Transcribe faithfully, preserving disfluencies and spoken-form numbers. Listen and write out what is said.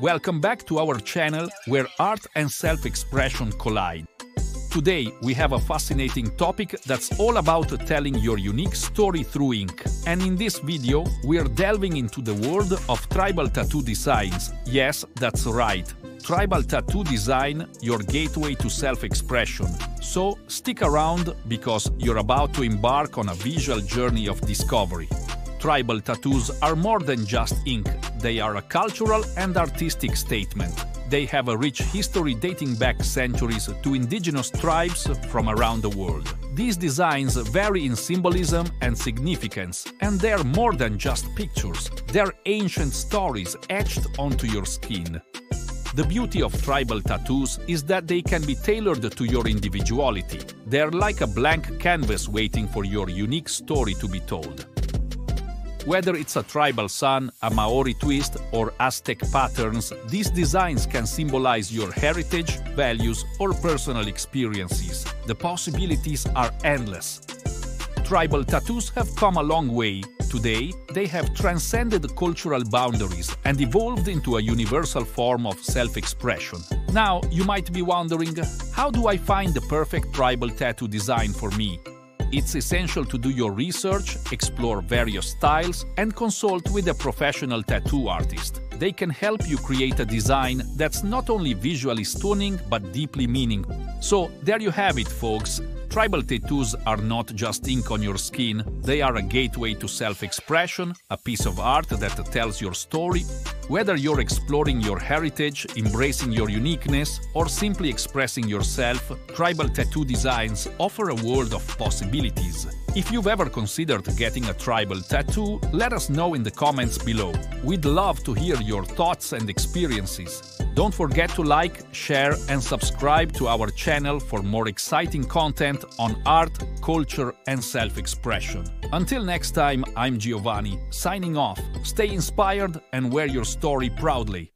Welcome back to our channel where art and self-expression collide. Today we have a fascinating topic that's all about telling your unique story through ink. And in this video we're delving into the world of tribal tattoo designs. Yes, that's right. Tribal tattoo design, your gateway to self-expression. So stick around because you're about to embark on a visual journey of discovery. Tribal tattoos are more than just ink. They are a cultural and artistic statement. They have a rich history dating back centuries to indigenous tribes from around the world. These designs vary in symbolism and significance, and they're more than just pictures. They're ancient stories etched onto your skin. The beauty of tribal tattoos is that they can be tailored to your individuality. They're like a blank canvas waiting for your unique story to be told. Whether it's a tribal sun, a Maori twist, or Aztec patterns, these designs can symbolize your heritage, values, or personal experiences. The possibilities are endless. Tribal tattoos have come a long way. Today, they have transcended cultural boundaries and evolved into a universal form of self-expression. Now, you might be wondering, how do I find the perfect tribal tattoo design for me? It's essential to do your research, explore various styles, and consult with a professional tattoo artist. They can help you create a design that's not only visually stunning, but deeply meaningful. So, there you have it, folks. Tribal tattoos are not just ink on your skin. They are a gateway to self-expression, a piece of art that tells your story. Whether you're exploring your heritage, embracing your uniqueness, or simply expressing yourself, tribal tattoo designs offer a world of possibilities. If you've ever considered getting a tribal tattoo, let us know in the comments below. We'd love to hear your thoughts and experiences. Don't forget to like, share, and subscribe to our channel for more exciting content on art, culture, and self-expression. Until next time, I'm Giovanni, signing off. Stay inspired and wear your story proudly.